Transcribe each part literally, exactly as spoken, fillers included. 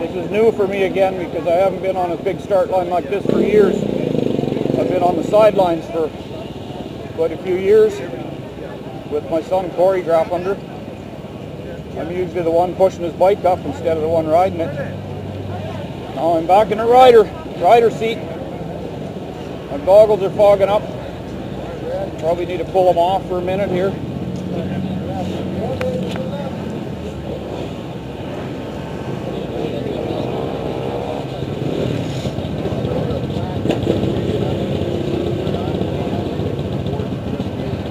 This is new for me again because I haven't been on a big start line like this for years. I've been on the sidelines for quite a few years with my son Cory Graffunder. I'm usually the one pushing his bike up instead of the one riding it. Now I'm back in the rider, rider seat. My goggles are fogging up. Probably need to pull them off for a minute here.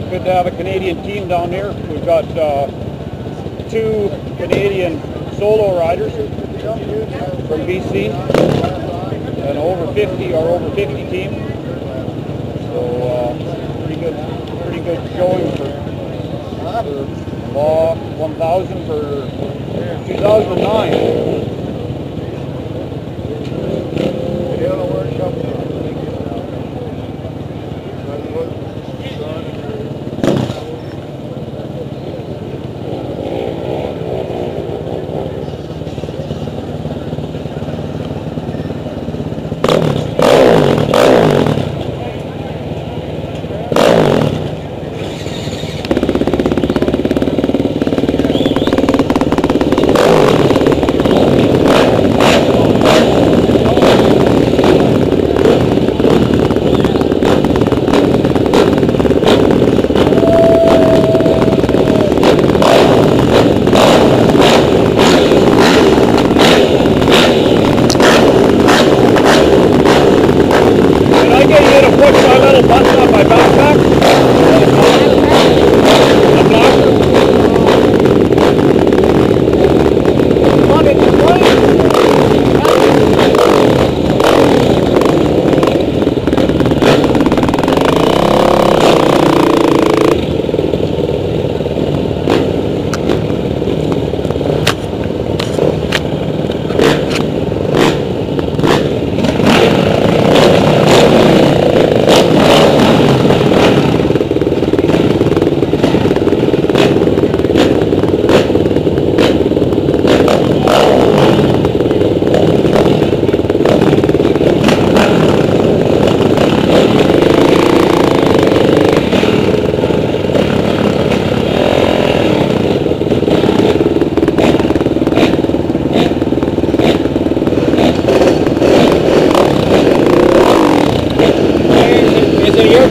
Good to have a Canadian team down here. We've got uh, two Canadian solo riders from B C, and over fifty, our over fifty team. So uh, pretty good, pretty good showing for, for Baja one thousand for two thousand nine.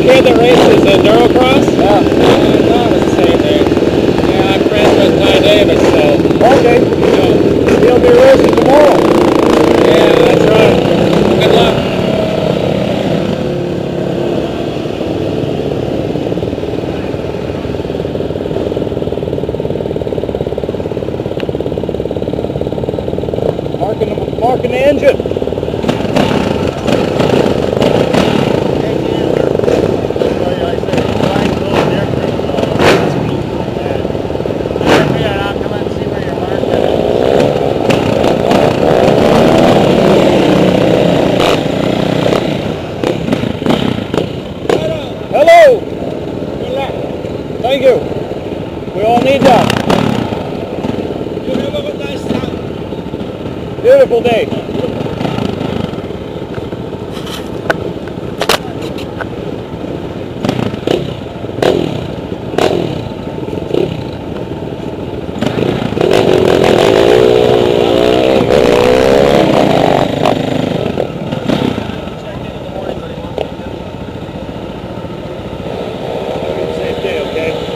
Kid that races at Durocross? Yeah. No, it's the same thing. Yeah, I'm friends with Ty Davis, so. Okay. So, he'll be racing tomorrow. Yeah, that's right. Good luck. Marking the, marking the engine. Thank you. We all need that. You have a good nice time. Beautiful day.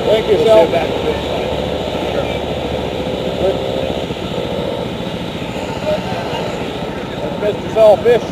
Thank you, Sal. Sure. That's Mister Salfish.